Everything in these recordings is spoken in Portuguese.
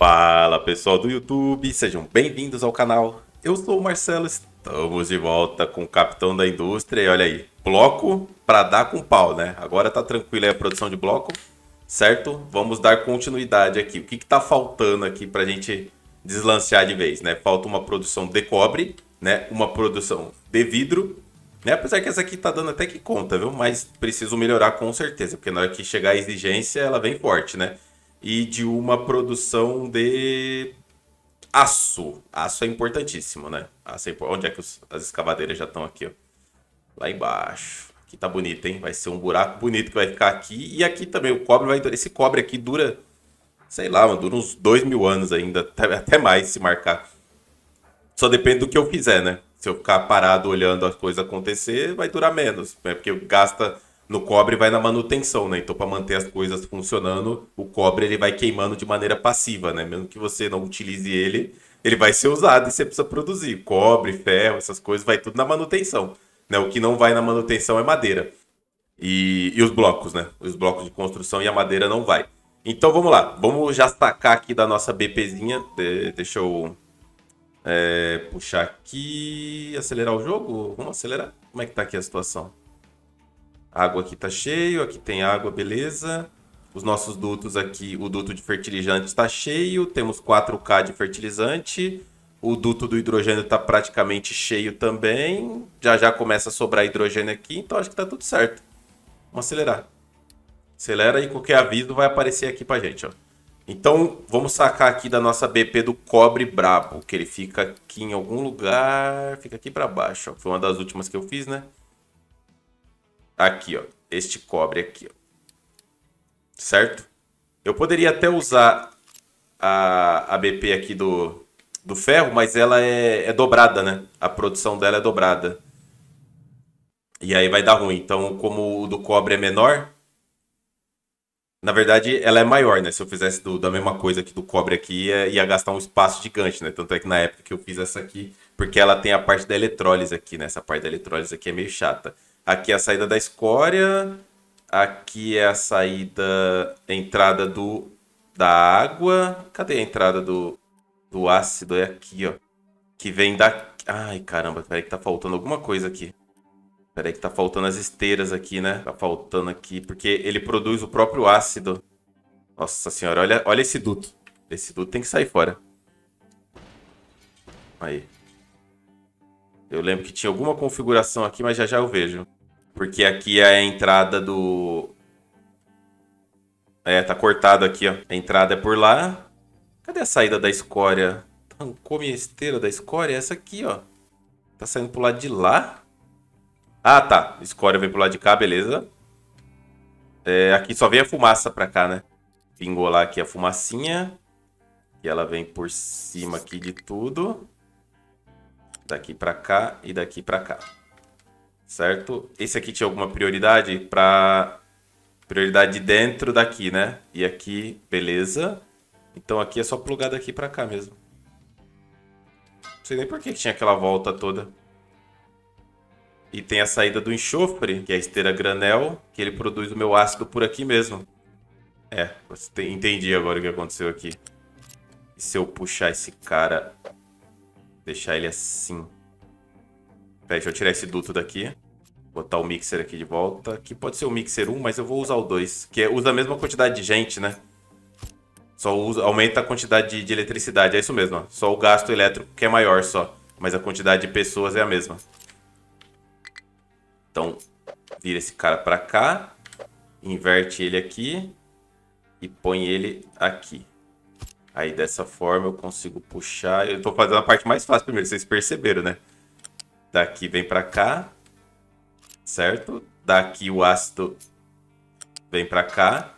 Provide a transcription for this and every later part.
Fala pessoal do YouTube, sejam bem-vindos ao canal. Eu sou o Marcelo, estamos de volta com o Capitão da Indústria e olha aí, bloco para dar com pau, né? Agora tá tranquila aí a produção de bloco, certo? Vamos dar continuidade aqui. O que que tá faltando aqui pra gente deslancear de vez, né? Falta uma produção de cobre, né? Uma produção de vidro, né? Apesar que essa aqui tá dando até que conta, viu? Mas preciso melhorar com certeza, porque na hora que chegar a exigência ela vem forte, né? E de uma produção de aço. Aço é importantíssimo, né? Aço é importante. Onde é que as escavadeiras já estão aqui, ó? Lá embaixo. Aqui tá bonito, hein? Vai ser um buraco bonito que vai ficar aqui. E aqui também o cobre vai... Esse cobre aqui dura, sei lá, mano, dura uns 2.000 anos ainda. Até mais se marcar. Só depende do que eu fizer, né? Se eu ficar parado olhando as coisas acontecer, vai durar menos. Né? Porque gasta... No cobre vai na manutenção, né? Então, para manter as coisas funcionando, o cobre ele vai queimando de maneira passiva, né? Mesmo que você não utilize ele, ele vai ser usado e você precisa produzir. Cobre, ferro, essas coisas, vai tudo na manutenção, né? O que não vai na manutenção é madeira. E os blocos, né? Os blocos de construção e a madeira não vai. Então, vamos lá. Vamos já sacar aqui da nossa BPzinha. Deixa eu puxar aqui. Acelerar o jogo? Vamos acelerar. Como é que tá aqui a situação? A água aqui tá cheio, aqui tem água, beleza. Os nossos dutos aqui, o duto de fertilizante está cheio. Temos 4K de fertilizante. O duto do hidrogênio tá praticamente cheio também. Já já começa a sobrar hidrogênio aqui, então acho que tá tudo certo. Vamos acelerar. Acelera e qualquer aviso vai aparecer aqui pra gente, ó. Então, vamos sacar aqui da nossa BP do cobre brabo, que ele fica aqui em algum lugar, fica aqui pra baixo, ó. Foi uma das últimas que eu fiz, né? Aqui, ó. Este cobre aqui, ó. Certo? Eu poderia até usar a BP aqui do ferro, mas ela é dobrada, né? A produção dela é dobrada. E aí vai dar ruim. Então, como o do cobre é menor... Na verdade, ela é maior, né? Se eu fizesse da mesma coisa aqui do cobre aqui, ia gastar um espaço gigante, né? Tanto é que na época que eu fiz essa aqui... Porque ela tem a parte da eletrólise aqui, né? Essa parte da eletrólise aqui é meio chata. Aqui é a saída da escória. Aqui é a saída... Entrada da água. Cadê a entrada do ácido? É aqui, ó. Que vem da... Ai, caramba. Peraí que tá faltando alguma coisa aqui. Peraí que tá faltando as esteiras aqui, né? Tá faltando aqui. Porque ele produz o próprio ácido. Nossa senhora. Olha esse duto. Esse duto tem que sair fora. Aí. Eu lembro que tinha alguma configuração aqui, mas já já eu vejo. Porque aqui é a entrada do... É, tá cortado aqui, ó. A entrada é por lá. Cadê a saída da escória? Arrancou minha esteira da escória? É essa aqui, ó. Tá saindo pro lado de lá? Ah, tá. A escória vem pro lado de cá, beleza. É, aqui só vem a fumaça pra cá, né? Pingou lá aqui a fumacinha. E ela vem por cima aqui de tudo. Daqui pra cá e daqui pra cá. Certo? Esse aqui tinha alguma prioridade? Prioridade dentro daqui, né? E aqui, beleza. Então aqui é só plugar daqui pra cá mesmo. Não sei nem por que tinha aquela volta toda. E tem a saída do enxofre, que é a esteira granel, que ele produz o meu ácido por aqui mesmo. É, entendi agora o que aconteceu aqui. E se eu puxar esse cara... Deixar ele assim. Pera, deixa eu tirar esse duto daqui. Botar o mixer aqui de volta. Aqui pode ser o mixer 1, mas eu vou usar o 2. Que usa a mesma quantidade de gente, né? Só aumenta a quantidade de eletricidade. É isso mesmo, ó. Só o gasto elétrico que é maior só. Mas a quantidade de pessoas é a mesma. Então, vira esse cara pra cá. Inverte ele aqui. E põe ele aqui. Aí dessa forma eu consigo puxar. Eu tô fazendo a parte mais fácil primeiro, vocês perceberam, né? Daqui vem pra cá, certo? Daqui o ácido vem pra cá.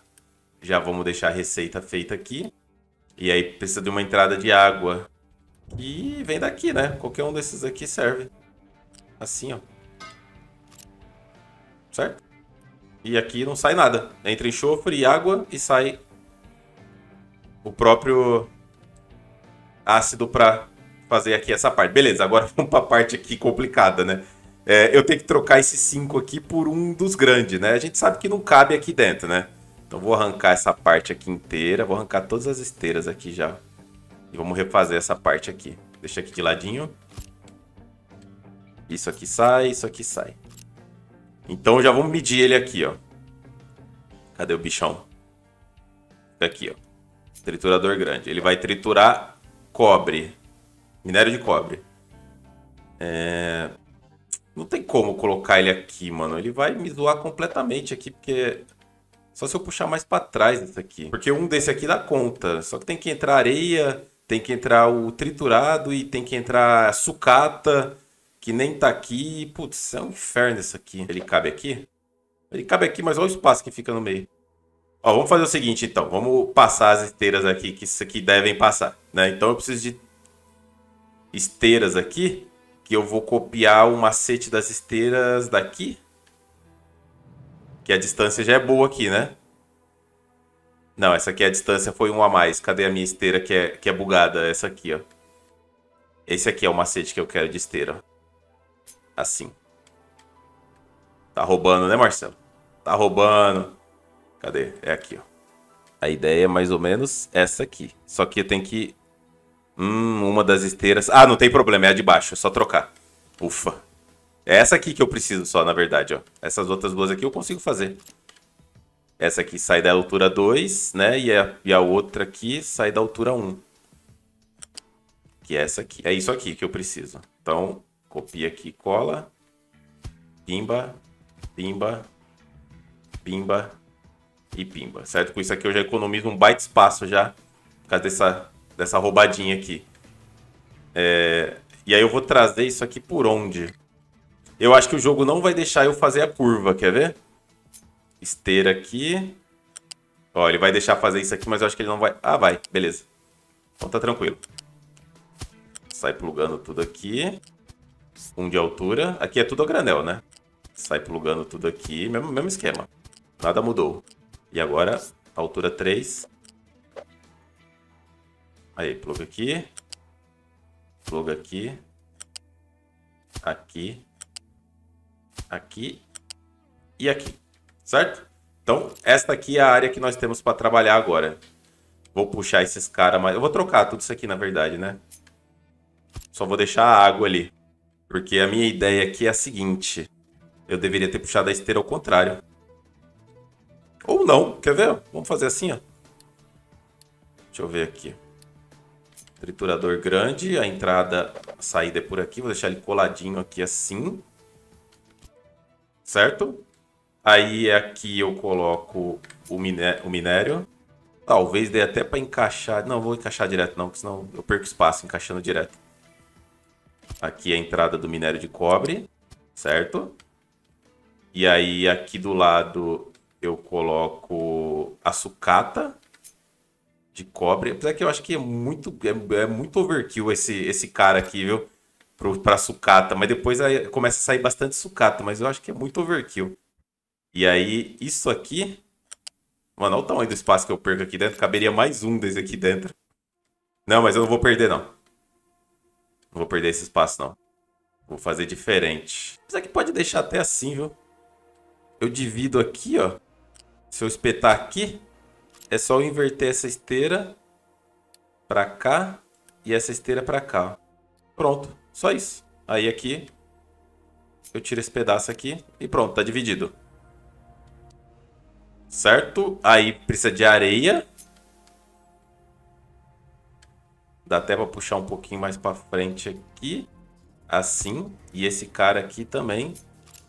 Já vamos deixar a receita feita aqui. E aí precisa de uma entrada de água. E vem daqui, né? Qualquer um desses aqui serve. Assim, ó. Certo? E aqui não sai nada. Entra enxofre e água e sai... O próprio ácido para fazer aqui essa parte. Beleza, agora vamos para a parte aqui complicada, né? É, eu tenho que trocar esses 5 aqui por um dos grandes, né? A gente sabe que não cabe aqui dentro, né? Então vou arrancar essa parte aqui inteira. Vou arrancar todas as esteiras aqui já. E vamos refazer essa parte aqui. Deixa aqui de ladinho. Isso aqui sai, isso aqui sai. Então já vamos medir ele aqui, ó. Cadê o bichão? Aqui, ó. Triturador grande. Ele vai triturar cobre. Minério de cobre. É... Não tem como colocar ele aqui, mano. Ele vai me zoar completamente aqui, porque... Só se eu puxar mais pra trás isso aqui. Porque um desse aqui dá conta. Só que tem que entrar areia, tem que entrar o triturado e tem que entrar a sucata, que nem tá aqui. Putz, é um inferno isso aqui. Ele cabe aqui? Ele cabe aqui, mas olha o espaço que fica no meio. Ó, vamos fazer o seguinte, então. Vamos passar as esteiras aqui, que isso aqui devem passar, né? Então eu preciso de esteiras aqui, que eu vou copiar o macete das esteiras daqui. Que a distância já é boa aqui, né? Não, essa aqui a distância foi um a mais. Cadê a minha esteira que é bugada? Essa aqui, ó. Esse aqui é o macete que eu quero de esteira. Assim. Tá roubando, né, Marcelo? Tá roubando. Cadê? É aqui, ó. A ideia é mais ou menos essa aqui. Só que eu tenho que... uma das esteiras... Ah, não tem problema, é a de baixo. É só trocar. Ufa. É essa aqui que eu preciso só, na verdade, ó. Essas outras duas aqui eu consigo fazer. Essa aqui sai da altura 2, né? E a outra aqui sai da altura 1. Que é essa aqui. É isso aqui que eu preciso. Então, copia aqui, cola. Pimba, pimba, pimba e pimba. Certo? Com isso aqui eu já economizo um baita espaço já. Por causa dessa roubadinha aqui. É... E aí eu vou trazer isso aqui por onde? Eu acho que o jogo não vai deixar eu fazer a curva, quer ver? Esteira aqui. Ó, ele vai deixar fazer isso aqui, mas eu acho que ele não vai... Ah, vai, beleza. Então tá tranquilo. Sai plugando tudo aqui. Um de altura. Aqui é tudo a granel, né? Sai plugando tudo aqui, mesmo esquema. Nada mudou. E agora, altura 3. Aí, pluga aqui. Pluga aqui. Aqui. Aqui e aqui, certo? Então, esta aqui é a área que nós temos para trabalhar agora. Vou puxar esses caras, mas eu vou trocar tudo isso aqui, na verdade, né? Só vou deixar a água ali, porque a minha ideia aqui é a seguinte. Eu deveria ter puxado a esteira ao contrário. Ou não, quer ver? Vamos fazer assim, ó. Deixa eu ver aqui. Triturador grande, a entrada, a saída é por aqui. Vou deixar ele coladinho aqui assim. Certo? Aí aqui eu coloco o minério. Talvez dê até para encaixar. Não, vou encaixar direto não, porque senão eu perco espaço encaixando direto. Aqui é a entrada do minério de cobre. Certo? E aí aqui do lado eu coloco a sucata de cobre. Apesar que eu acho que é muito overkill esse cara aqui, viu? Pra sucata, mas depois começa a sair bastante sucata, mas eu acho que é muito overkill. E aí, isso aqui... Mano, olha o tamanho do espaço que eu perco aqui dentro. Caberia mais um desse aqui dentro. Não, mas eu não vou perder, não. Não vou perder esse espaço, não. Vou fazer diferente. Isso aqui pode deixar até assim, viu? Eu divido aqui, ó. Se eu espetar aqui, é só eu inverter essa esteira pra cá e essa esteira pra cá. Pronto. Só isso. Aí aqui, eu tiro esse pedaço aqui e pronto, tá dividido. Certo? Aí precisa de areia. Dá até pra puxar um pouquinho mais pra frente aqui. Assim. E esse cara aqui também,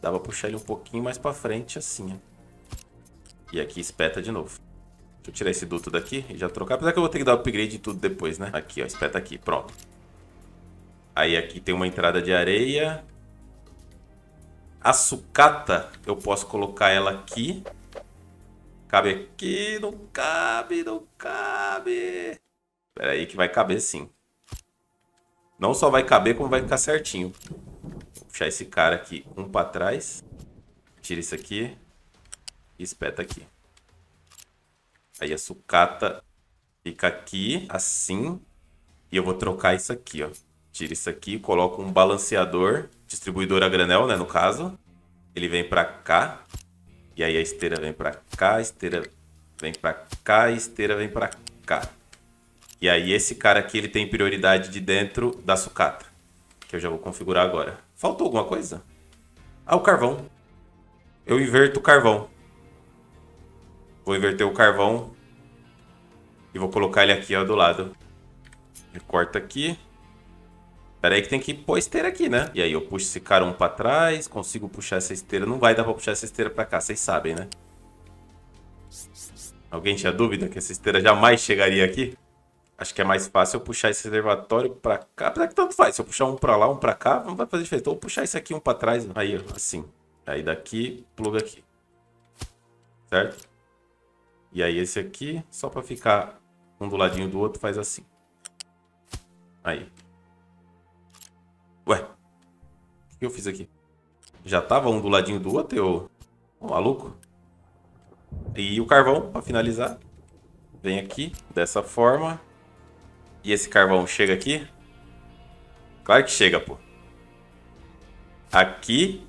dá pra puxar ele um pouquinho mais pra frente, assim. E aqui espeta de novo. Deixa eu tirar esse duto daqui e já trocar. Apesar que eu vou ter que dar upgrade em tudo depois, né? Aqui, ó, espeta aqui, pronto. Aí aqui tem uma entrada de areia. A sucata, eu posso colocar ela aqui. Cabe aqui, não cabe, não cabe. Espera aí que vai caber sim. Não só vai caber, como vai ficar certinho. Vou puxar esse cara aqui um para trás. Tira isso aqui. E espeta aqui. Aí a sucata fica aqui, assim. E eu vou trocar isso aqui, ó. Tira isso aqui, coloca um balanceador, distribuidor a granel, né, no caso. Ele vem pra cá, e aí a esteira vem pra cá, a esteira vem pra cá, a esteira vem pra cá. E aí esse cara aqui ele tem prioridade de dentro da sucata, que eu já vou configurar agora. Faltou alguma coisa? Ah, o carvão. Eu inverto o carvão. Vou inverter o carvão e vou colocar ele aqui, ó, do lado. Ele corta aqui. Pera aí que tem que pôr a esteira aqui, né? E aí eu puxo esse cara pra trás, consigo puxar essa esteira. Não vai dar pra puxar essa esteira pra cá, vocês sabem, né? Alguém tinha dúvida que essa esteira jamais chegaria aqui? Acho que é mais fácil eu puxar esse reservatório pra cá. Apesar que tanto faz, se eu puxar um pra lá, um pra cá, não vai fazer diferença. Então eu vou puxar esse aqui, um pra trás, aí assim. Aí daqui, pluga aqui. Certo? E aí esse aqui, só pra ficar um do ladinho do outro, faz assim. Aí. Ué, o que eu fiz aqui? Já tava um do ladinho do outro, eu... Ô, maluco? E o carvão, pra finalizar. Vem aqui, dessa forma. E esse carvão chega aqui? Claro que chega, pô. Aqui.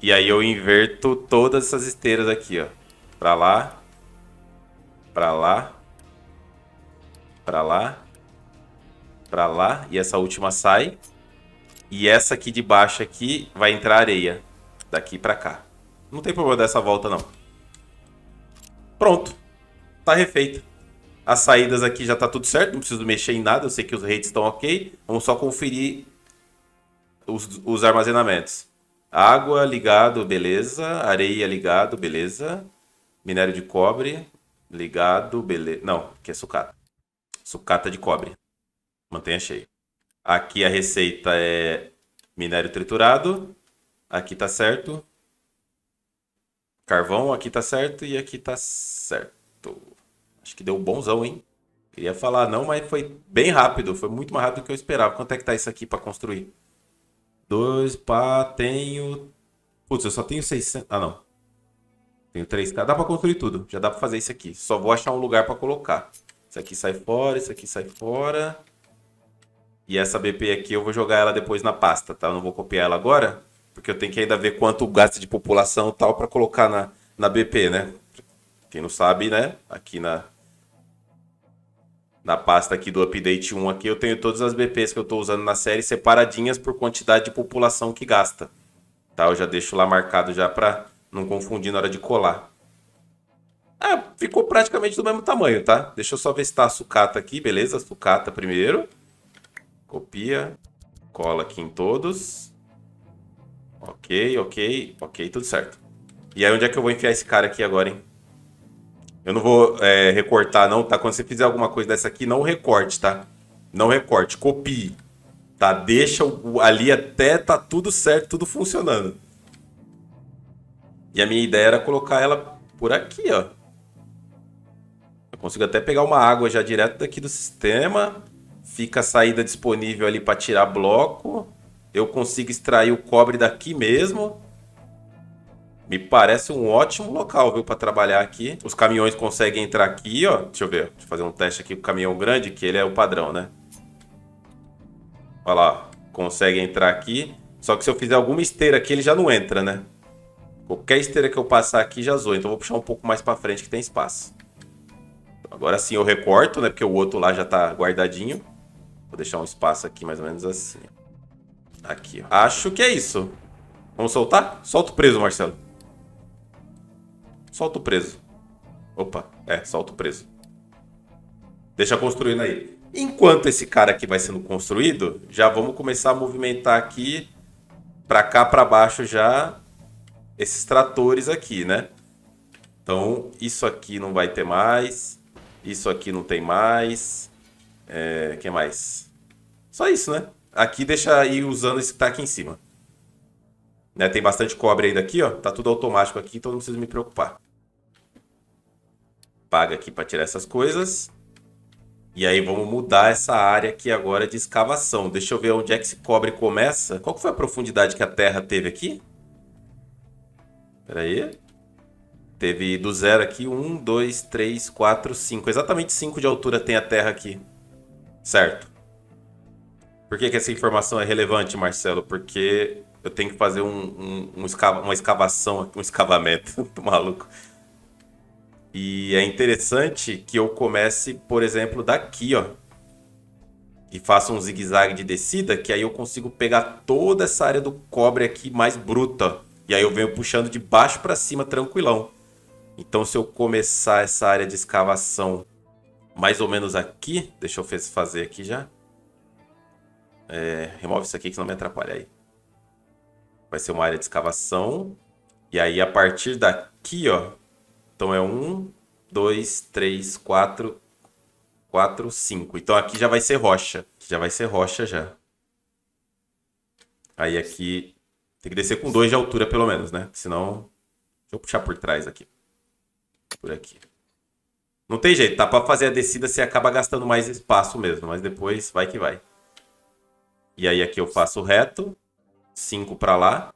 E aí eu inverto todas essas esteiras aqui, ó. Pra lá. Pra lá. Pra lá. Pra lá, e essa última sai. E essa aqui de baixo aqui vai entrar areia. Daqui pra cá. Não tem problema dessa volta, não. Pronto. Tá refeito. As saídas aqui já tá tudo certo. Não preciso mexer em nada. Eu sei que os rates estão ok. Vamos só conferir os armazenamentos. Água ligado, beleza. Areia ligado, beleza. Minério de cobre ligado, beleza. Não, aqui é sucata. Sucata de cobre. Mantenha cheio. Aqui a receita é minério triturado. Aqui tá certo. Carvão, aqui tá certo. E aqui tá certo. Acho que deu bonzão, hein? Queria falar não, mas foi bem rápido. Foi muito mais rápido do que eu esperava. Quanto é que tá isso aqui pra construir? Dois, pá, tenho... Putz, eu só tenho 600... Ah, não. Tenho 3K. Dá pra construir tudo. Já dá pra fazer isso aqui. Só vou achar um lugar pra colocar. Isso aqui sai fora, isso aqui sai fora... E essa BP aqui eu vou jogar ela depois na pasta, tá? Eu não vou copiar ela agora, porque eu tenho que ainda ver quanto gasta de população e tal para colocar na BP, né? Quem não sabe, né? Aqui na pasta aqui do Update 1 aqui eu tenho todas as BPs que eu estou usando na série separadinhas por quantidade de população que gasta. Tá? Eu já deixo lá marcado já para não confundir na hora de colar. Ah, ficou praticamente do mesmo tamanho, tá? Deixa eu só ver se tá a sucata aqui, beleza? A sucata primeiro. Copia, cola aqui em todos. Ok, ok, ok, tudo certo. E aí onde é que eu vou enfiar esse cara aqui agora, hein? Eu não vou recortar não, tá? Quando você fizer alguma coisa dessa aqui, não recorte, tá? Não recorte, copie, tá? Deixa ali até tá tudo certo, tudo funcionando. E a minha ideia era colocar ela por aqui, ó. Eu consigo até pegar uma água já direto daqui do sistema... Fica a saída disponível ali para tirar bloco. Eu consigo extrair o cobre daqui mesmo. Me parece um ótimo local, viu, para trabalhar aqui. Os caminhões conseguem entrar aqui, ó. Deixa eu ver. Deixa eu fazer um teste aqui com o caminhão grande, que ele é o padrão, né? Olha lá. Consegue entrar aqui. Só que se eu fizer alguma esteira aqui, ele já não entra, né? Qualquer esteira que eu passar aqui já zoa. Então eu vou puxar um pouco mais para frente, que tem espaço. Agora sim eu recorto, né? Porque o outro lá já tá guardadinho. Vou deixar um espaço aqui, mais ou menos assim. Aqui, ó. Acho que é isso. Vamos soltar? Solta o preso, Marcelo. Solta o preso. Opa, solta o preso. Deixa construindo aí. Enquanto esse cara aqui vai sendo construído, já vamos começar a movimentar aqui, pra cá, pra baixo já, esses tratores aqui, né? Então, isso aqui não vai ter mais. Isso aqui não tem mais. Que mais? Só isso, né? Aqui deixa ir usando esse que tá aqui em cima. Né? Tem bastante cobre ainda aqui, ó. Tá tudo automático aqui, então não preciso me preocupar. Paga aqui para tirar essas coisas. E aí vamos mudar essa área aqui agora de escavação. Deixa eu ver onde é que esse cobre começa. Qual que foi a profundidade que a terra teve aqui? Pera aí. Teve do zero aqui, 1, 2, 3, 4, 5. Exatamente 5 de altura tem a terra aqui. Certo. Por que essa informação é relevante, Marcelo? Porque eu tenho que fazer uma escavação, um escavamento. Tô maluco. E é interessante que eu comece, por exemplo, daqui, ó. E faça um zigue-zague de descida, que aí eu consigo pegar toda essa área do cobre aqui mais bruta. E aí eu venho puxando de baixo para cima, tranquilão. Então, se eu começar essa área de escavação mais ou menos aqui... Deixa eu fazer aqui já. Remove isso aqui, que senão me atrapalha aí. Vai ser uma área de escavação. E aí, a partir daqui, ó... Então, é 1, 2, 3, 4... 4, 5. Então aqui já vai ser rocha. Já vai ser rocha já. Aí aqui tem que descer com 2 de altura pelo menos, né? Senão... Deixa eu puxar por trás aqui. Por aqui. Não tem jeito, tá? Pra fazer a descida você acaba gastando mais espaço mesmo. Mas depois vai que vai. E aí aqui eu faço reto. 5 pra lá.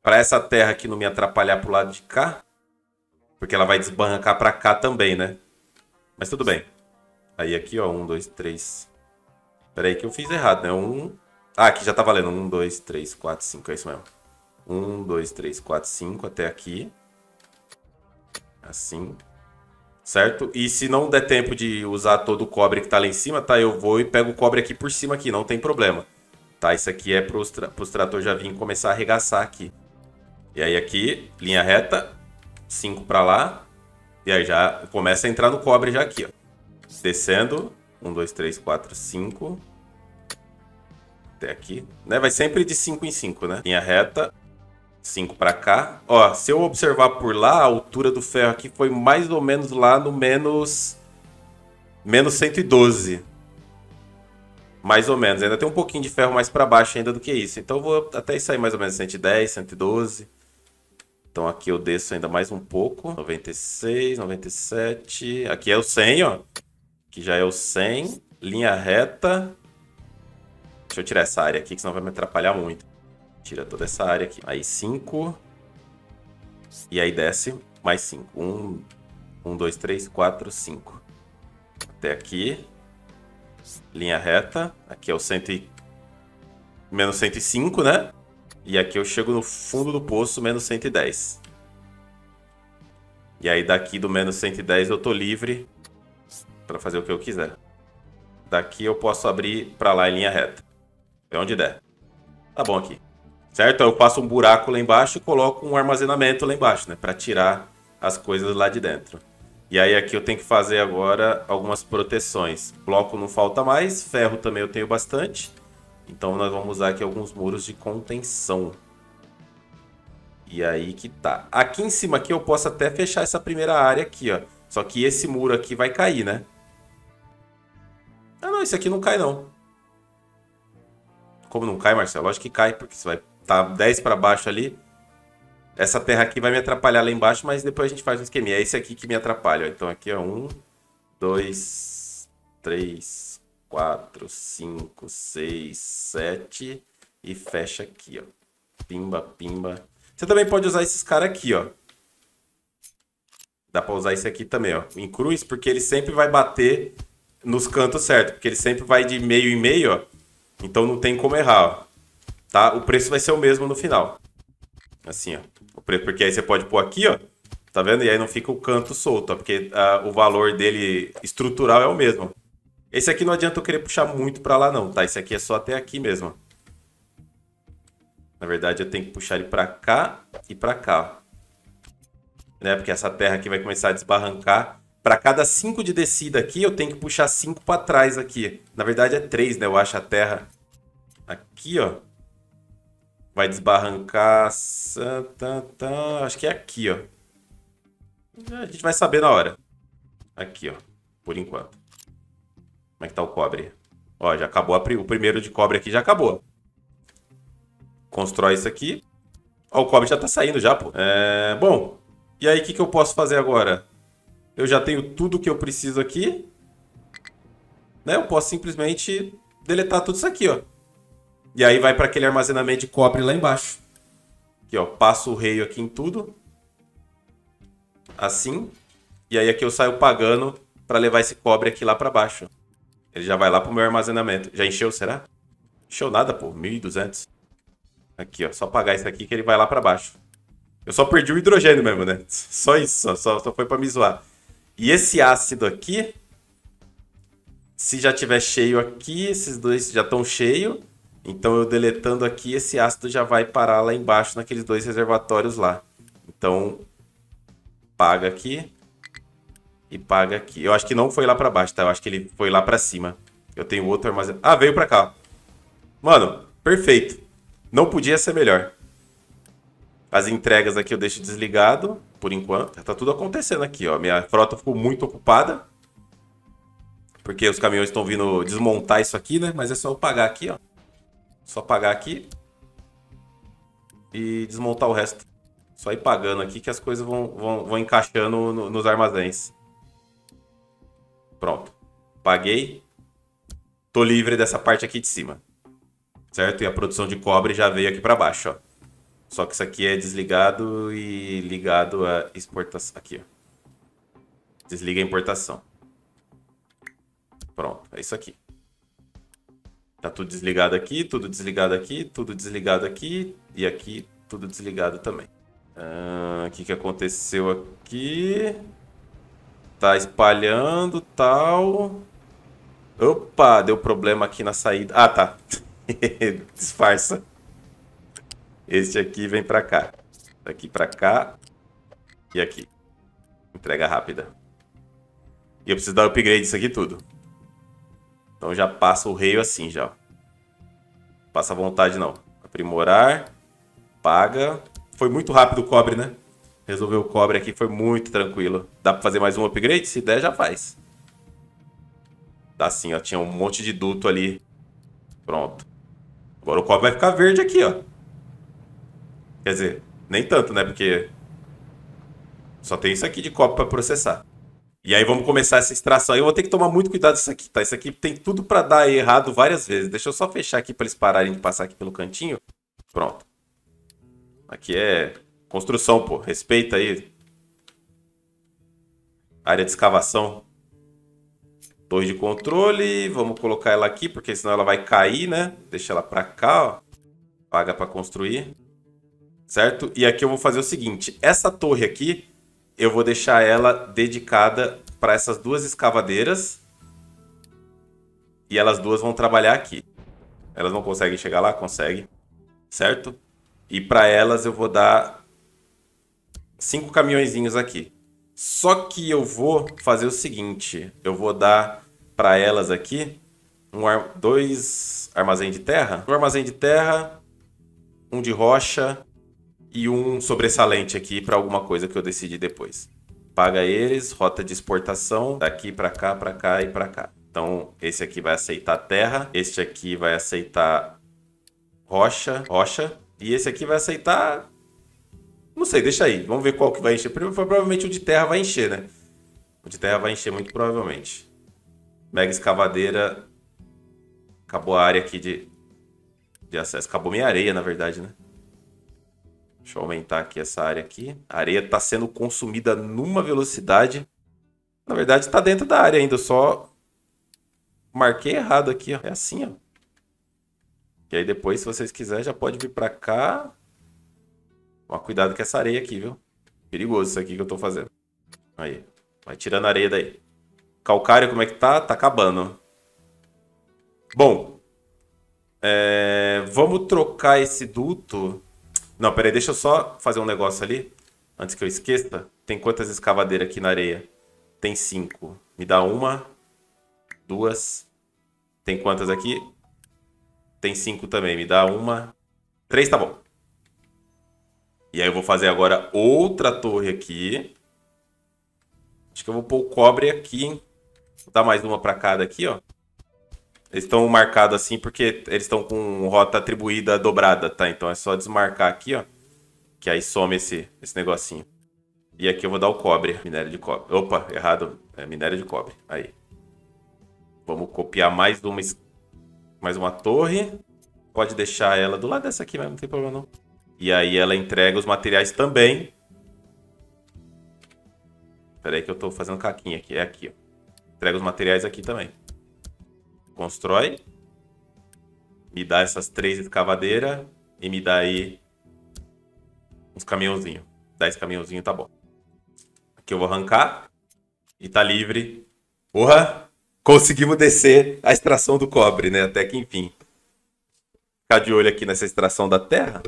Pra essa terra aqui não me atrapalhar pro lado de cá. Porque ela vai desbarrancar pra cá também, né? Mas tudo bem. Aí aqui, ó, 1, 2, 3. Pera aí que eu fiz errado, né? 1... Ah, aqui já tá valendo. 1, 2, 3, 4, 5. É isso mesmo. 1, 2, 3, 4, 5 até aqui. Assim. Certo? E se não der tempo de usar todo o cobre que tá lá em cima, tá? Eu vou e pego o cobre aqui por cima aqui. Não tem problema. Tá? Isso aqui é pros trator já vir começar a arregaçar aqui. E aí aqui, linha reta. 5 pra lá. E aí já começa a entrar no cobre já aqui, ó. Descendo. 1, 2, 3, 4, 5. Até aqui. Né? Vai sempre de 5 em 5, né? Linha reta. 5 pra cá. Ó, se eu observar por lá, a altura do ferro aqui foi mais ou menos lá no menos... Menos 112. Mais ou menos. Ainda tem um pouquinho de ferro mais pra baixo ainda do que isso. Então eu vou até isso aí mais ou menos 110, 112. Então aqui eu desço ainda mais um pouco. 96, 97. Aqui é o 100, ó. Que já é o 100, linha reta. Deixa eu tirar essa área aqui, que senão vai me atrapalhar muito. Tira toda essa área aqui. Aí 5. E aí desce mais 5. 1, 2, 3, 4, 5. Até aqui. Linha reta. Aqui é o menos 105, né? E aqui eu chego no fundo do poço, menos 110. E aí daqui do menos 110 eu tô livre... Pra fazer o que eu quiser. Daqui eu posso abrir pra lá em linha reta. É onde der. Tá bom aqui. Certo? Eu faço um buraco lá embaixo e coloco um armazenamento lá embaixo, né? Pra tirar as coisas lá de dentro. E aí aqui eu tenho que fazer agora algumas proteções. Bloco não falta mais. Ferro também eu tenho bastante. Então nós vamos usar aqui alguns muros de contenção. E aí que tá. Aqui em cima aqui eu posso até fechar essa primeira área aqui, ó. Só que esse muro aqui vai cair, né? Ah, não, isso aqui não cai, não. Como não cai, Marcelo? Lógico que cai, porque você vai estar 10 para baixo ali. Essa terra aqui vai me atrapalhar lá embaixo, mas depois a gente faz um esqueminha. É esse aqui que me atrapalha. Então aqui é 1, 2, 3, 4, 5, 6, 7. E fecha aqui, ó. Pimba, pimba. Você também pode usar esses caras aqui, ó. Dá para usar esse aqui também, ó. Em cruz, porque ele sempre vai bater... Nos cantos certo, porque ele sempre vai de meio em meio, ó. Então não tem como errar, ó. Tá? O preço vai ser o mesmo no final. Assim, ó. O preço, porque aí você pode pôr aqui, ó. Tá vendo? E aí não fica o canto solto, ó. Porque o valor dele estrutural é o mesmo. Esse aqui não adianta eu querer puxar muito pra lá, não, tá? Esse aqui é só até aqui mesmo, ó. Na verdade, eu tenho que puxar ele pra cá e pra cá, ó. Né? Porque essa terra aqui vai começar a desbarrancar... Para cada 5 de descida aqui, eu tenho que puxar 5 para trás aqui. Na verdade é 3, né? Eu acho a terra. Aqui, ó. Vai desbarrancar... Acho que é aqui, ó. A gente vai saber na hora. Aqui, ó. Por enquanto. Como é que tá o cobre? Ó, já acabou. O primeiro de cobre aqui já acabou. Constrói isso aqui. Ó, o cobre já tá saindo já, pô. Bom, e aí o que eu posso fazer agora? Eu já tenho tudo que eu preciso aqui. Né? Eu posso simplesmente deletar tudo isso aqui, ó. E aí vai para aquele armazenamento de cobre lá embaixo. Aqui, ó. Passo o raio aqui em tudo. Assim. E aí aqui eu saio pagando para levar esse cobre aqui lá para baixo. Ele já vai lá pro meu armazenamento. Já encheu, será? Encheu nada, pô. 1.200. Aqui, ó. Só pagar isso aqui que ele vai lá para baixo. Eu só perdi o hidrogênio mesmo, né? Só isso. Só foi para me zoar. E esse ácido aqui, se já tiver cheio aqui, esses dois já estão cheios. Então eu deletando aqui, esse ácido já vai parar lá embaixo naqueles dois reservatórios lá. Então paga aqui e paga aqui. Eu acho que não foi lá para baixo, tá? Eu acho que ele foi lá para cima. Eu tenho outro armazen... Ah, veio para cá. Mano, perfeito. Não podia ser melhor. As entregas aqui eu deixo desligado por enquanto. Tá tudo acontecendo aqui, ó. Minha frota ficou muito ocupada, porque os caminhões estão vindo desmontar isso aqui, né? Mas é só eu pagar aqui, ó. Só pagar aqui e desmontar o resto. Só ir pagando aqui que as coisas vão encaixando nos armazéns. Pronto. Paguei. Tô livre dessa parte aqui de cima. Certo? E a produção de cobre já veio aqui pra baixo, ó. Só que isso aqui é desligado e ligado a exportação. Aqui, ó. Desliga a importação. Pronto, é isso aqui. Tá tudo desligado aqui, tudo desligado aqui, tudo desligado aqui. E aqui, tudo desligado também. O que que aconteceu aqui? Tá espalhando, tal. Opa, deu problema aqui na saída. Ah, tá. Disfarça. Este aqui vem pra cá. Daqui pra cá. E aqui. Entrega rápida. E eu preciso dar upgrade disso aqui tudo. Então já passa o rail assim já. Passa à vontade não. Aprimorar. Paga. Foi muito rápido o cobre, né? Resolver o cobre aqui foi muito tranquilo. Dá pra fazer mais um upgrade? Se der, já faz. Dá sim, ó. Tinha um monte de duto ali. Pronto. Agora o cobre vai ficar verde aqui, ó. Quer dizer, nem tanto, né? Porque só tem isso aqui de cobre pra processar. E aí vamos começar essa extração. Eu vou ter que tomar muito cuidado disso aqui, tá? Isso aqui tem tudo pra dar errado várias vezes. Deixa eu só fechar aqui pra eles pararem de passar aqui pelo cantinho. Pronto. Aqui é construção, pô. Respeita aí. Área de escavação. Torre de controle. Vamos colocar ela aqui, porque senão ela vai cair, né? Deixa ela pra cá, ó. Paga pra construir. Certo? E aqui eu vou fazer o seguinte. Essa torre aqui... eu vou deixar ela dedicada para essas duas escavadeiras. E elas duas vão trabalhar aqui. Elas não conseguem chegar lá? Conseguem. Certo? E para elas eu vou dar 5 caminhõezinhos aqui. Só que eu vou fazer o seguinte. Eu vou dar para elas aqui dois armazéns de terra. Um armazém de terra, um de rocha... e um sobressalente aqui para alguma coisa que eu decidi depois. Paga eles, rota de exportação, daqui para cá e para cá. Então, esse aqui vai aceitar terra, este aqui vai aceitar rocha, e esse aqui vai aceitar... não sei, deixa aí, vamos ver qual que vai encher. Provavelmente o de terra vai encher, né? O de terra vai encher muito provavelmente. Mega escavadeira. Acabou a área aqui de acesso. Acabou minha areia, na verdade, né? Deixa eu aumentar aqui essa área aqui. A areia está sendo consumida numa velocidade. Na verdade, está dentro da área ainda. Eu só marquei errado aqui, ó. É assim, ó. E aí depois, se vocês quiserem, já pode vir para cá. Ó, cuidado com essa areia aqui, viu? Perigoso isso aqui que eu tô fazendo. Aí. Vai tirando a areia daí. Calcário, como é que tá? Tá acabando. Bom. Vamos trocar esse duto... não, peraí, deixa eu só fazer um negócio ali. Antes que eu esqueça. Tem quantas escavadeiras aqui na areia? Tem 5. Me dá uma. 2. Tem quantas aqui? Tem 5 também. Me dá uma. 3, tá bom. E aí eu vou fazer agora outra torre aqui. Acho que eu vou pôr o cobre aqui, hein? Vou dar mais uma pra cada aqui, ó. Eles estão marcados assim porque eles estão com rota atribuída dobrada, tá? Então é só desmarcar aqui, ó. Que aí some esse negocinho. E aqui eu vou dar o cobre. Minério de cobre. Opa, errado. É minério de cobre. Aí. Vamos copiar mais uma torre. Pode deixar ela do lado dessa aqui mesmo, não tem problema não. E aí ela entrega os materiais também. Pera aí que eu tô fazendo caquinha aqui. É aqui, ó. Entrega os materiais aqui também. Constrói, me dá essas 3 escavadeiras e me dá aí uns caminhãozinhos. 10 caminhãozinhos, tá bom. Aqui eu vou arrancar, e tá livre. Porra, conseguimos descer a extração do cobre, né? Até que enfim. Ficar de olho aqui nessa extração da terra.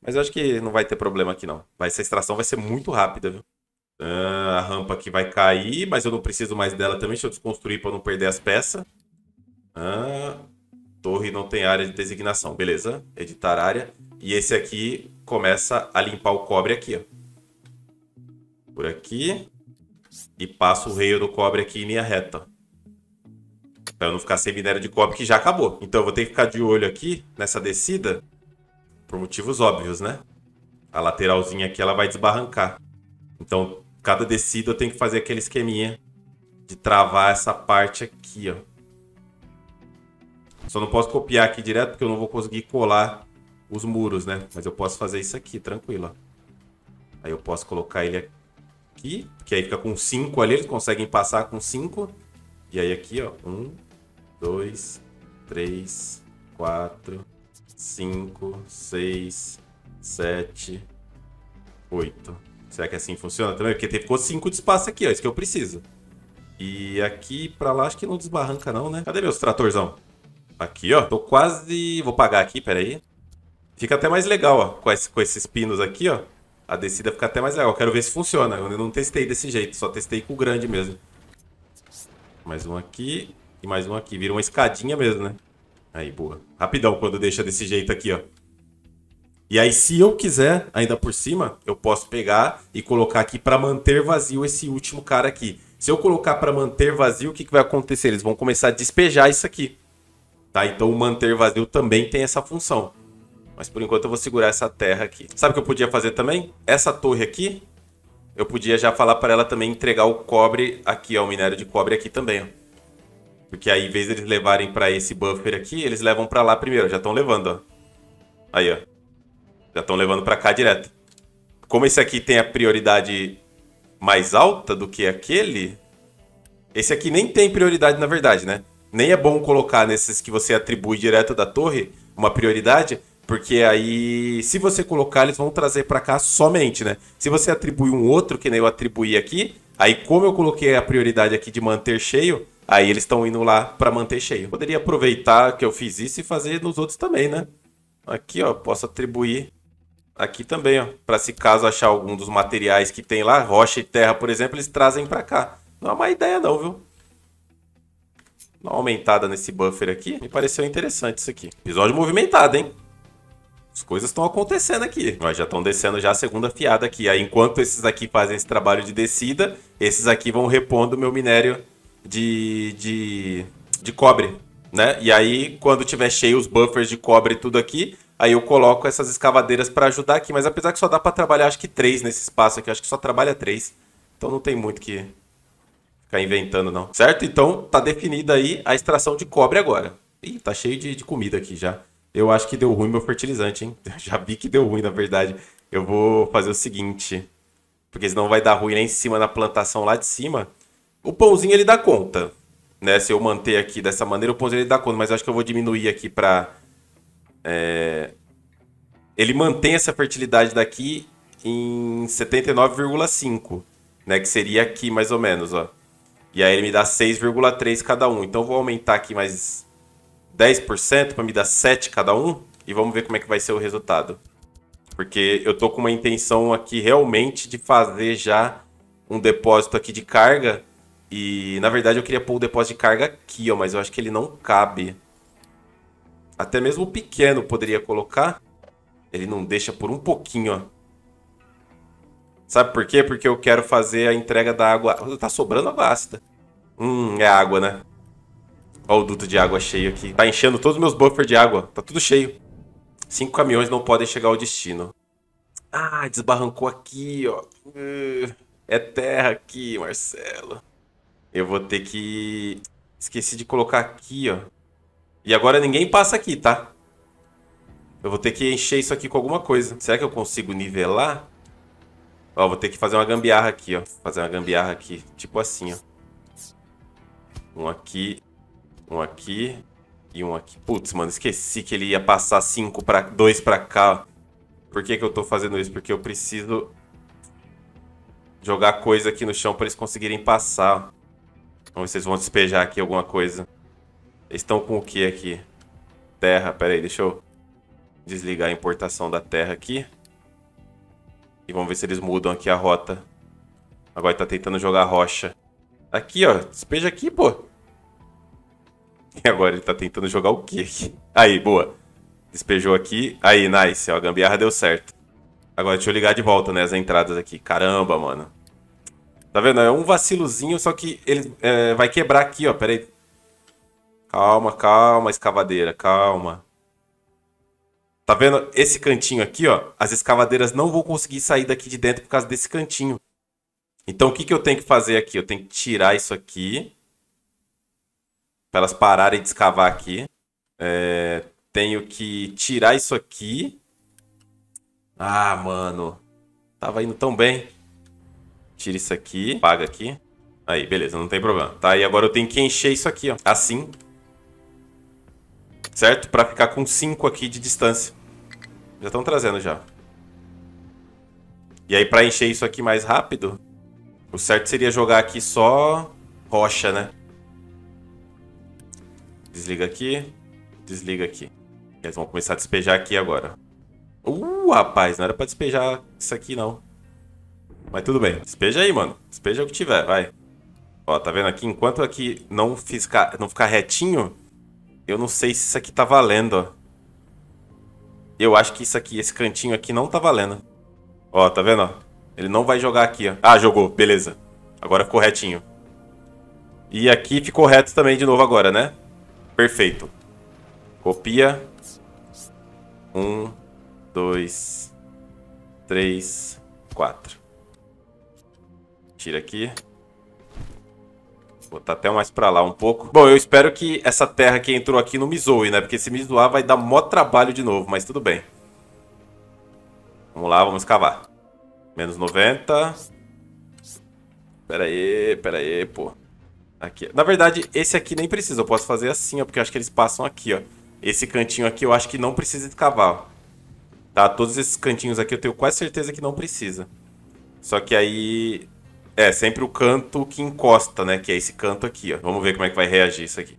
Mas eu acho que não vai ter problema aqui, não. Mas essa extração vai ser muito rápida, viu? Ah, a rampa aqui vai cair, mas eu não preciso mais dela também. Deixa eu desconstruir para não perder as peças. Ah, torre não tem área de designação. Beleza, editar área. E esse aqui começa a limpar o cobre aqui, ó. Por aqui. E passa o reio do cobre aqui em linha reta. Para eu não ficar sem minério de cobre, que já acabou. Então eu vou ter que ficar de olho aqui nessa descida. Por motivos óbvios, né? A lateralzinha aqui ela vai desbarrancar. Então, cada descida eu tenho que fazer aquele esqueminha de travar essa parte aqui, ó. Só não posso copiar aqui direto porque eu não vou conseguir colar os muros, né? Mas eu posso fazer isso aqui, tranquilo, ó. Aí eu posso colocar ele aqui, que aí fica com 5 ali, eles conseguem passar com 5. E aí aqui, ó, 1, 2, 3, 4, 5, 6, 7, 8. Será que assim funciona também? Porque ficou 5 de espaço aqui, ó. Isso que eu preciso. E aqui pra lá, acho que não desbarranca não, né? Cadê meus tratorzão? Aqui, ó. Tô quase... Vou pagar aqui, peraí. Fica até mais legal, ó. Com esses pinos aqui, ó. A descida fica até mais legal. Eu quero ver se funciona. Eu não testei desse jeito. Só testei com o grande mesmo. Mais um aqui. E mais um aqui. Vira uma escadinha mesmo, né? Aí, boa. Rapidão quando deixa desse jeito aqui, ó. E aí, se eu quiser, ainda por cima, eu posso pegar e colocar aqui para manter vazio esse último cara aqui. Se eu colocar para manter vazio, o que que vai acontecer? Eles vão começar a despejar isso aqui. Tá? Então, o manter vazio também tem essa função. Mas, por enquanto, eu vou segurar essa terra aqui. Sabe o que eu podia fazer também? Essa torre aqui, eu podia já falar para ela também entregar o cobre aqui, ó, o minério de cobre aqui também. Ó. Porque aí, em vez de eles levarem para esse buffer aqui, eles levam para lá primeiro. Já estão levando, ó. Aí, ó. Já estão levando para cá direto. Como esse aqui tem a prioridade mais alta do que aquele, esse aqui nem tem prioridade na verdade, né? Nem é bom colocar nesses que você atribui direto da torre uma prioridade, porque aí se você colocar eles vão trazer para cá somente, né? Se você atribui um outro, que nem eu atribuí aqui, aí como eu coloquei a prioridade aqui de manter cheio, aí eles estão indo lá para manter cheio. Poderia aproveitar que eu fiz isso e fazer nos outros também, né? Aqui, ó, posso atribuir... Aqui também, ó, para se caso achar algum dos materiais que tem lá, rocha e terra, por exemplo, eles trazem para cá. Não é uma ideia não, viu? Dá uma aumentada nesse buffer aqui. Me pareceu interessante isso aqui. Episódio movimentado, hein? As coisas estão acontecendo aqui. Ó, já estão descendo já a segunda fiada aqui. Aí, enquanto esses aqui fazem esse trabalho de descida, esses aqui vão repondo o meu minério de cobre, né? E aí, quando tiver cheio os buffers de cobre e tudo aqui... Aí eu coloco essas escavadeiras para ajudar aqui. Mas apesar que só dá para trabalhar, acho que 3 nesse espaço aqui. Acho que só trabalha 3. Então não tem muito que ficar inventando, não. Certo? Então tá definida aí a extração de cobre agora. Ih, tá cheio de comida aqui já. Eu acho que deu ruim meu fertilizante, hein? Eu já vi que deu ruim, na verdade. Eu vou fazer o seguinte. Porque senão vai dar ruim lá em cima, na plantação lá de cima. O pãozinho ele dá conta, né? Se eu manter aqui dessa maneira, o pãozinho ele dá conta. Mas eu acho que eu vou diminuir aqui para... Ele mantém essa fertilidade daqui em 79,5, né? Que seria aqui mais ou menos, ó. E aí ele me dá 6,3 cada um. Então eu vou aumentar aqui mais 10% para me dar 7 cada um. E vamos ver como é que vai ser o resultado. Porque eu tô com uma intenção aqui realmente de fazer já um depósito aqui de carga. E na verdade eu queria pôr o depósito de carga aqui, ó. Mas eu acho que ele não cabe. Até mesmo o pequeno poderia colocar. Ele não deixa por um pouquinho, ó. Sabe por quê? Porque eu quero fazer a entrega da água... Tá sobrando água ácida. É água, né? Ó o duto de água cheio aqui. Tá enchendo todos os meus buffers de água. Tá tudo cheio. 5 caminhões não podem chegar ao destino. Ah, desbarrancou aqui, ó. É terra aqui, Marcelo. Eu vou ter que... Esqueci de colocar aqui, ó. E agora ninguém passa aqui, tá? Eu vou ter que encher isso aqui com alguma coisa. Será que eu consigo nivelar? Ó, vou ter que fazer uma gambiarra aqui, ó. Fazer uma gambiarra aqui, tipo assim, ó. Um aqui e um aqui. Putz, mano, esqueci que ele ia passar 2 pra cá, ó. Por que que eu tô fazendo isso? Porque eu preciso jogar coisa aqui no chão pra eles conseguirem passar. Vamos ver se eles vão despejar aqui alguma coisa. Eles estão com o que aqui? Terra, pera aí, deixa eu desligar a importação da terra aqui. E vamos ver se eles mudam aqui a rota. Agora tá tentando jogar rocha. Aqui, ó, despeja aqui, pô. E agora ele tá tentando jogar o quê aqui? Aí, boa. Despejou aqui. Aí, nice, ó, a gambiarra deu certo. Agora deixa eu ligar de volta, né, as entradas aqui. Caramba, mano. Tá vendo? É um vacilozinho, só que ele vai quebrar aqui, ó, pera aí. Calma, calma, escavadeira, calma. Tá vendo esse cantinho aqui, ó? As escavadeiras não vão conseguir sair daqui de dentro por causa desse cantinho. Então, o que que eu tenho que fazer aqui? Eu tenho que tirar isso aqui. Pra elas pararem de escavar aqui. Tenho que tirar isso aqui. Ah, mano. Tava indo tão bem. Tira isso aqui. Apaga aqui. Aí, beleza, não tem problema. Tá, e agora eu tenho que encher isso aqui, ó. Assim. Certo? Pra ficar com 5 aqui de distância. Já estão trazendo já. E aí pra encher isso aqui mais rápido, o certo seria jogar aqui só rocha, né? Desliga aqui. Desliga aqui. Eles vão começar a despejar aqui agora. Rapaz, não era pra despejar isso aqui não. Mas tudo bem. Despeja aí, mano. Despeja o que tiver, vai. Ó, tá vendo aqui? Enquanto aqui não ficar retinho... Eu não sei se isso aqui tá valendo, ó. Eu acho que isso aqui, esse cantinho aqui não tá valendo. Ó, tá vendo, ó? Ele não vai jogar aqui, ó. Ah, jogou. Beleza. Agora ficou retinho. E aqui ficou reto também de novo agora, né? Perfeito. Copia. 1, 2, 3, 4. Tira aqui. Botar até mais pra lá um pouco. Bom, eu espero que essa terra que entrou aqui não me zoe, né? Porque se me zoar vai dar mó trabalho de novo, mas tudo bem. Vamos lá, vamos escavar. Menos 90. Pera aí, pô. Aqui. Na verdade, esse aqui nem precisa. Eu posso fazer assim, ó, porque eu acho que eles passam aqui, ó. Esse cantinho aqui eu acho que não precisa escavar, ó. Tá? Todos esses cantinhos aqui eu tenho quase certeza que não precisa. Só que aí... É, sempre o canto que encosta, né? Que é esse canto aqui, ó. Vamos ver como é que vai reagir isso aqui.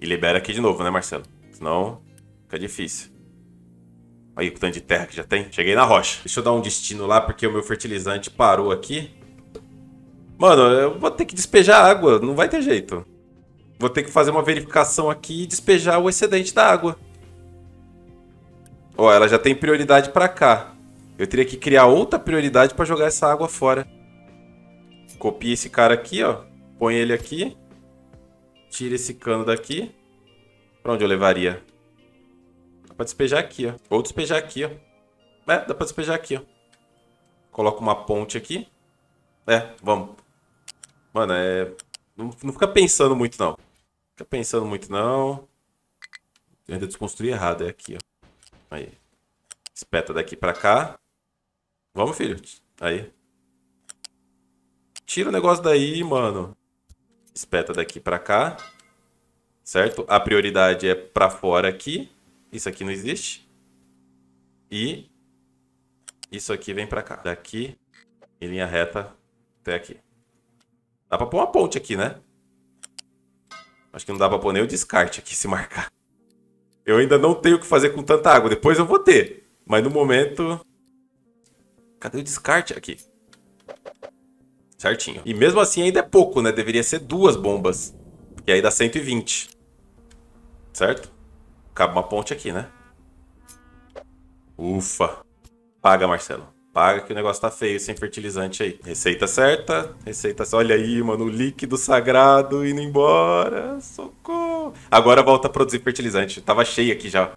E libera aqui de novo, né, Marcelo? Senão fica difícil. Aí o tanto de terra que já tem. Cheguei na rocha. Deixa eu dar um destino lá, porque o meu fertilizante parou aqui. Mano, eu vou ter que despejar água. Não vai ter jeito. Vou ter que fazer uma verificação aqui e despejar o excedente da água. Ó, ela já tem prioridade pra cá. Eu teria que criar outra prioridade pra jogar essa água fora. Copia esse cara aqui, ó. Põe ele aqui. Tira esse cano daqui. Pra onde eu levaria? Dá pra despejar aqui, ó. Ou despejar aqui, ó. É, dá pra despejar aqui, ó. Coloca uma ponte aqui. É, vamos. Mano, não fica pensando muito, não. Fica pensando muito, não. Eu ainda desconstruí errado. É aqui, ó. Aí. Espeta daqui pra cá. Vamos, filho. Aí. Tira o negócio daí, mano. Espeta daqui pra cá. Certo? A prioridade é pra fora aqui. Isso aqui não existe. E isso aqui vem pra cá. Daqui em linha reta até aqui. Dá pra pôr uma ponte aqui, né? Acho que não dá pra pôr nem o descarte aqui se marcar. Eu ainda não tenho o que fazer com tanta água. Depois eu vou ter. Mas no momento... Cadê o descarte aqui? Certinho. E mesmo assim ainda é pouco, né? Deveria ser 2 bombas. E aí dá 120. Certo? Cabe uma ponte aqui, né? Ufa. Paga, Marcelo. Paga que o negócio tá feio sem fertilizante aí. Receita certa. Receita... Olha aí, mano. O líquido sagrado indo embora. Socorro. Agora volta a produzir fertilizante. Tava cheio aqui já.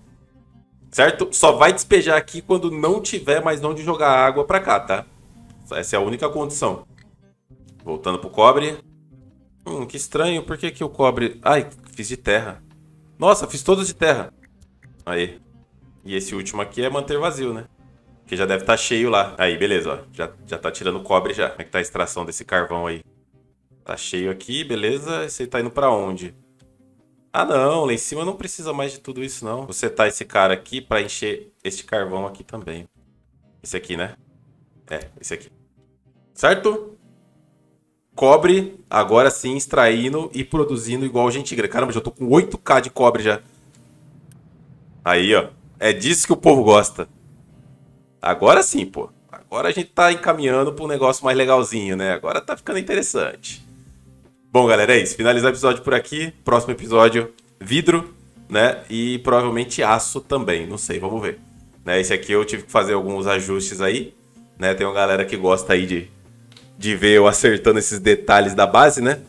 Certo? Só vai despejar aqui quando não tiver mais onde jogar água pra cá, tá? Essa é a única condição. Voltando pro cobre. Que estranho. Por que que o cobre... Ai, fiz de terra. Nossa, fiz todos de terra. Aí. E esse último aqui é manter vazio, né? Porque já deve estar cheio lá. Aí, beleza, ó. Já tá tirando cobre já. Como é que tá a extração desse carvão aí? Tá cheio aqui, beleza. Esse tá indo pra onde? Ah, não. Lá em cima não precisa mais de tudo isso, não. Vou setar esse cara aqui pra encher este carvão aqui também. Esse aqui, né? É, esse aqui. certo? Cobre, agora sim, extraindo e produzindo igual gente grande. Caramba, já tô com 8K de cobre já. Aí, ó. É disso que o povo gosta. Agora sim, pô. Agora a gente tá encaminhando para um negócio mais legalzinho, né? Agora tá ficando interessante. Bom, galera, é isso. Finalizar o episódio por aqui. Próximo episódio, vidro, né? E provavelmente aço também. Não sei, vamos ver. Né? Esse aqui eu tive que fazer alguns ajustes aí, né? Tem uma galera que gosta aí de ver eu acertando esses detalhes da base, né?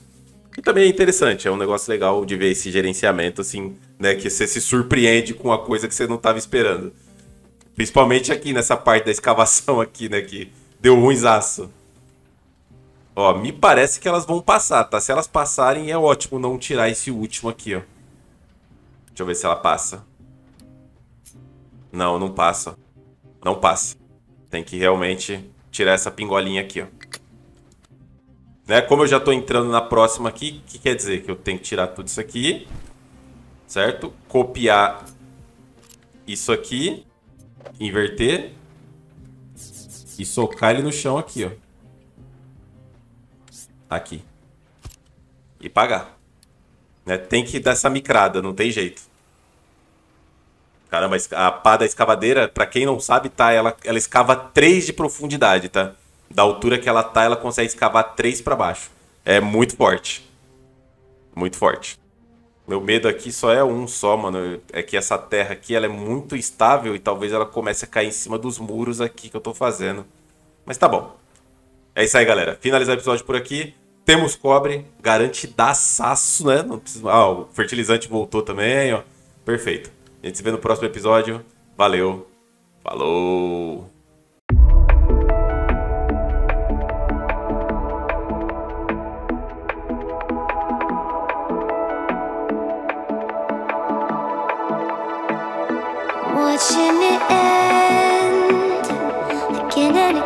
E também é interessante, é um negócio legal de ver esse gerenciamento, assim, né? Que você se surpreende com uma coisa que você não estava esperando. Principalmente aqui, nessa parte da escavação aqui, né? Que deu ruins aço. Ó, me parece que elas vão passar, tá? Se elas passarem, é ótimo não tirar esse último aqui, ó. Deixa eu ver se ela passa. Não, não passa. Não passa. Tem que realmente tirar essa pingolinha aqui, ó. Né? Como eu já tô entrando na próxima aqui, o que quer dizer? Que eu tenho que tirar tudo isso aqui, certo? Copiar isso aqui. Inverter e socar ele no chão aqui, ó. Aqui. E pagar. Né? Tem que dar essa micrada, não tem jeito. Caramba, a pá da escavadeira, pra quem não sabe, tá? Ela escava 3 de profundidade, tá? Da altura que ela tá, ela consegue escavar 3 pra baixo. É muito forte. Muito forte. Meu medo aqui só é um só, mano. É que essa terra aqui, ela é muito estável e talvez ela comece a cair em cima dos muros aqui que eu tô fazendo. Mas tá bom. É isso aí, galera. Finalizar o episódio por aqui. Temos cobre. Garantidaçaço, né? Não precisa... Ah, o fertilizante voltou também, ó. Perfeito. A gente se vê no próximo episódio. Valeu. Falou. Watching it end.